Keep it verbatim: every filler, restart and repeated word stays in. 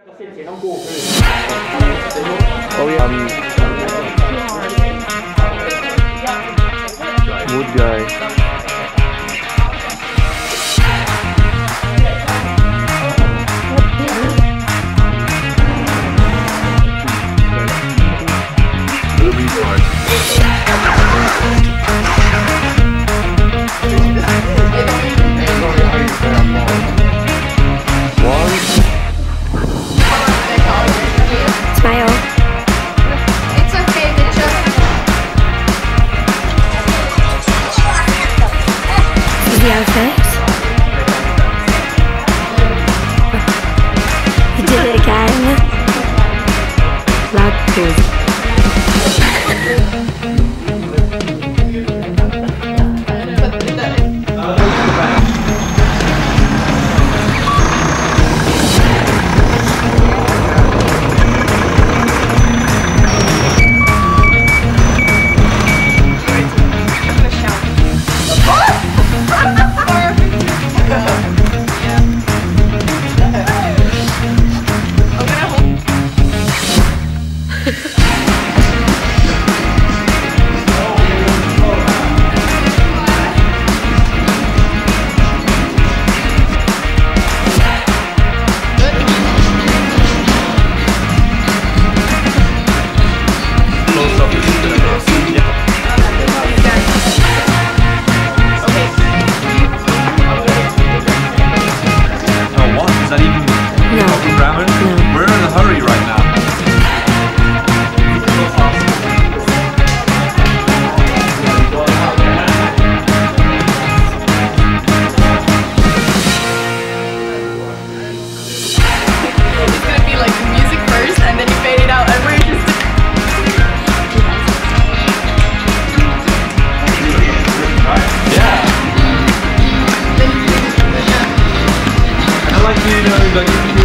Oh yeah, um, wood guy. The outfit. You did it again. Loud food. Like, you know, like